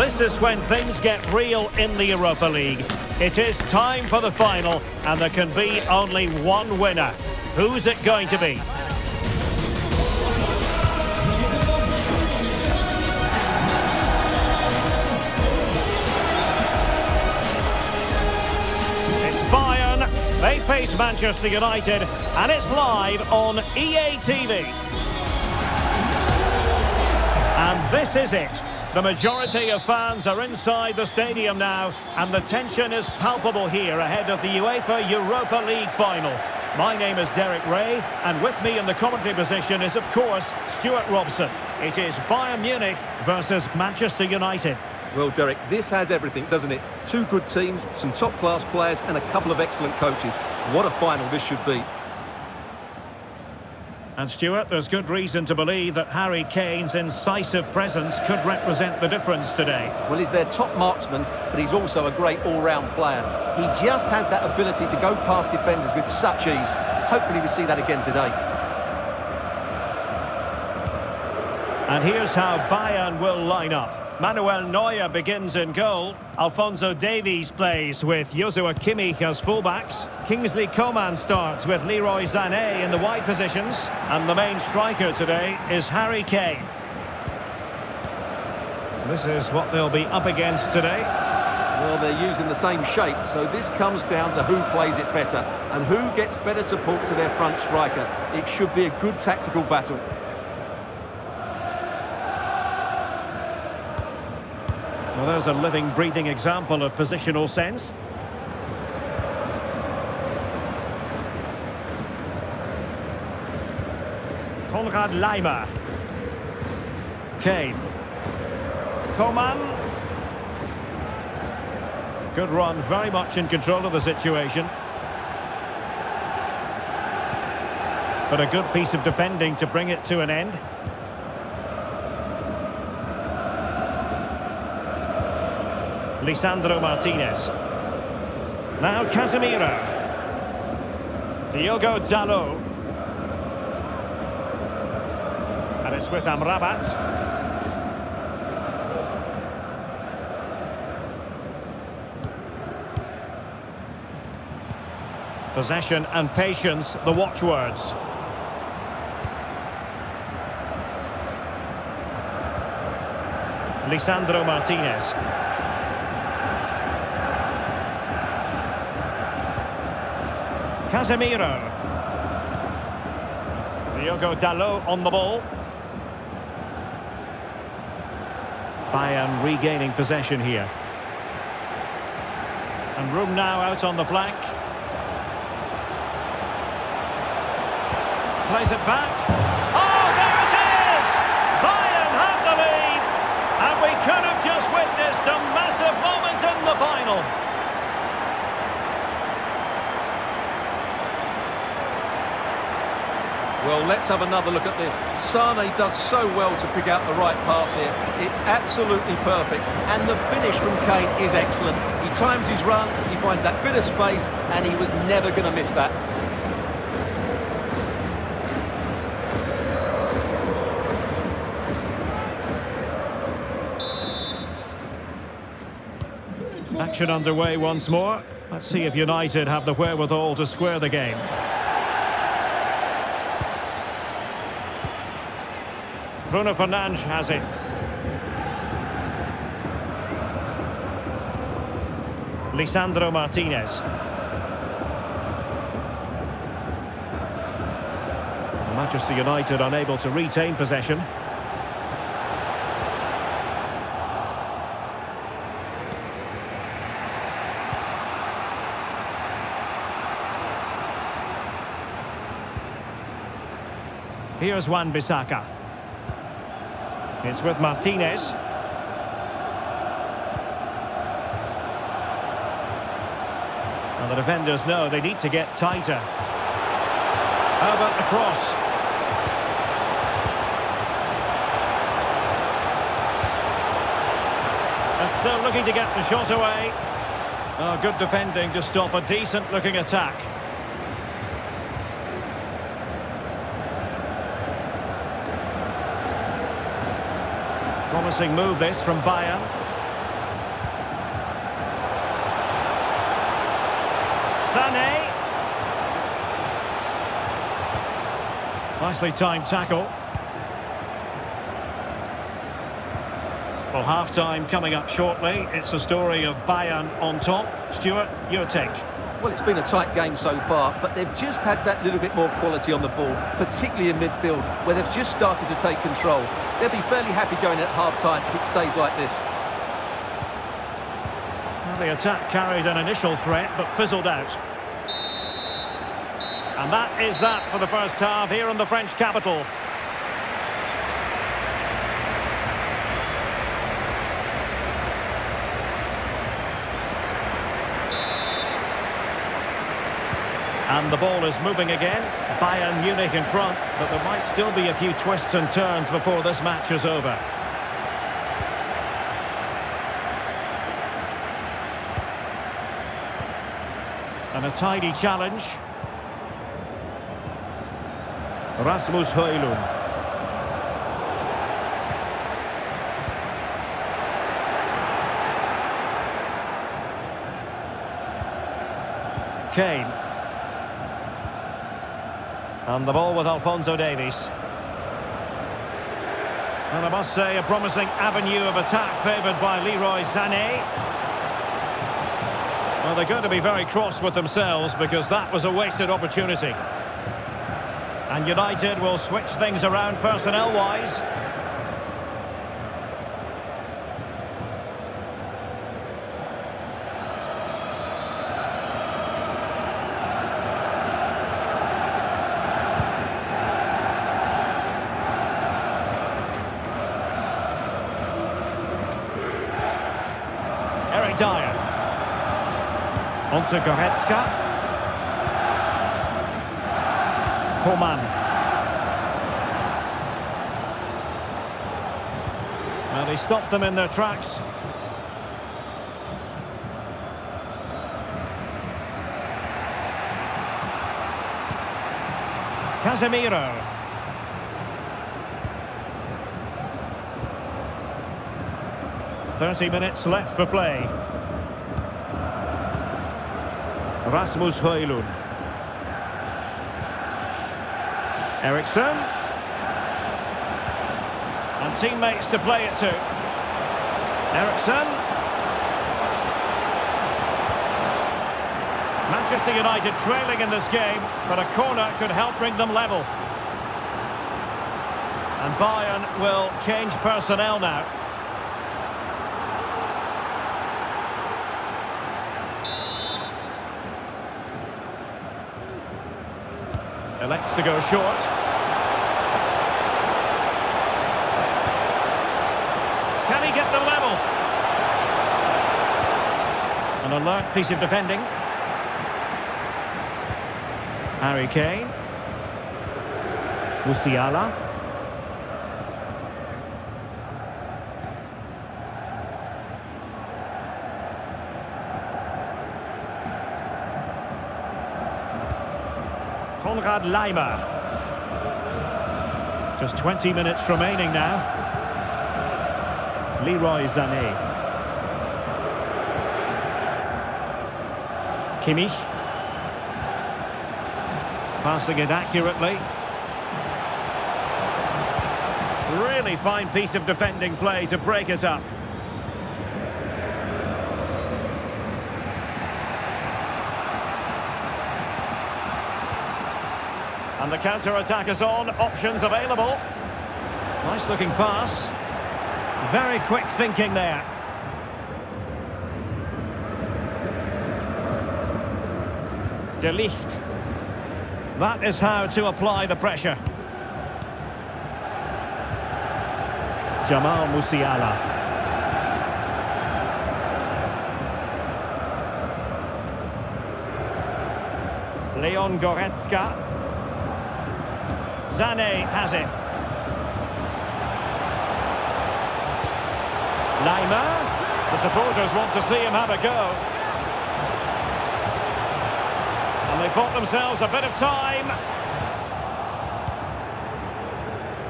This is when things get real in the Europa League. It is time for the final, and there can be only one winner. Who's it going to be? It's Bayern. They face Manchester United, and it's live on EA TV. And this is it. The majority of fans are inside the stadium now, and the tension is palpable here ahead of the UEFA Europa League final. My name is Derek Ray, and with me in the commentary position is, of course, Stuart Robson. It is Bayern Munich versus Manchester United. Well, Derek, this has everything, doesn't it? Two good teams, some top-class players, and a couple of excellent coaches. What a final this should be. And, Stuart, there's good reason to believe that Harry Kane's incisive presence could represent the difference today. Well, he's their top marksman, but he's also a great all-round player. He just has that ability to go past defenders with such ease. Hopefully we see that again today. And here's how Bayern will line up. Manuel Neuer begins in goal. Alphonso Davies plays with Joshua Kimmich as fullbacks. Kingsley Coman starts with Leroy Sané in the wide positions. And the main striker today is Harry Kane. This is what they'll be up against today. Well, they're using the same shape, so this comes down to who plays it better and who gets better support to their front striker. It should be a good tactical battle. Well, there's a living, breathing example of positional sense. Konrad Laimer. Kane. Coman. Good run, very much in control of the situation. But a good piece of defending to bring it to an end. Lisandro Martinez. Now Casemiro. Diogo Dalot. And it's with Amrabat. Possession and patience, the watchwords. Lisandro Martinez. Casemiro. Diogo Dalot on the ball. Bayern regaining possession here. And room now out on the flank. Plays it back. Oh, there it is! Bayern have the lead. And we could have just witnessed a massive moment in the final. Well, let's have another look at this. Sané does so well to pick out the right pass here. It's absolutely perfect. And the finish from Kane is excellent. He times his run, he finds that bit of space, and he was never going to miss that. Action underway once more. Let's see if United have the wherewithal to square the game. Bruno Fernandes has it. Lisandro Martinez. Manchester United unable to retain possession. Here's Wan-Bissaka. It's with Martinez. And the defenders know they need to get tighter. How about the cross? And still looking to get the shot away. Oh, good defending to stop a decent-looking attack. Promising move this from Bayern. Sané. Nicely timed tackle. Well, half-time coming up shortly. It's a story of Bayern on top. Stuart, your take. Well, it's been a tight game so far, but they've just had that little bit more quality on the ball, particularly in midfield, where they've just started to take control. They'll be fairly happy going at half-time if it stays like this. Well, the attack carried an initial threat, but fizzled out. And that is that for the first half here in the French capital. And the ball is moving again. Bayern Munich in front, but there might still be a few twists and turns before this match is over. And a tidy challenge. Rasmus Hojlund. Kane. And the ball with Alphonso Davies. And I must say, a promising avenue of attack favoured by Leroy Sané. Well, they're going to be very cross with themselves because that was a wasted opportunity. And United will switch things around personnel-wise. To Goretzka. Coman. Now they stopped them in their tracks. Casemiro. thirty minutes left for play. Rasmus Hojlund. Eriksen. And teammates to play it to. Eriksen. Manchester United trailing in this game, but a corner could help bring them level. And Bayern will change personnel now. Elects to go short. Can he get the level? An alert piece of defending. Harry Kane. Musiala. Konrad Laimer. Just 20 minutes remaining now. Leroy Sané. Kimmich. Passing it accurately. Really fine piece of defending play to break us up. And the counter-attack is on, options available. Nice looking pass. Very quick thinking there. De Ligt. That is how to apply the pressure. Jamal Musiala. Leon Goretzka. Sané has it. Neymar. The supporters want to see him have a go. And they've bought themselves a bit of time.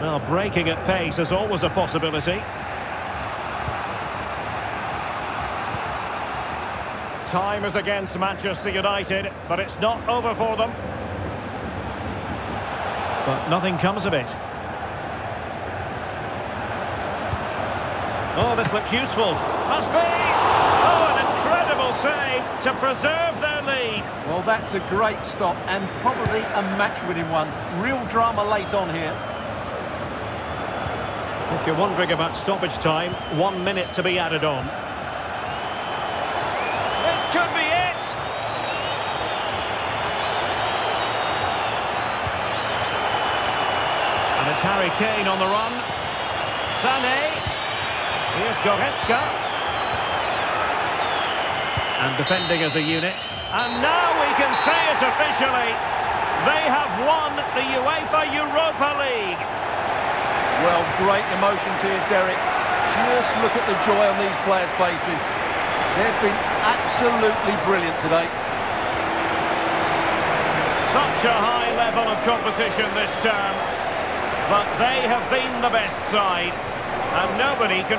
Well, breaking at pace is always a possibility. Time is against Manchester United, but it's not over for them. But nothing comes of it. Oh, this looks useful. Must be! Oh, an incredible save to preserve their lead. Well, that's a great stop and probably a match-winning one. Real drama late on here. If you're wondering about stoppage time, 1 minute to be added on. This could be it! And it's Harry Kane on the run. Sané. Here's Goretzka. And defending as a unit. And now we can say it officially. They have won the UEFA Europa League. Well, great emotions here, Derek. Just look at the joy on these players' faces. They've been absolutely brilliant today. Such a high level of competition this term. But they have been the best side. And nobody can...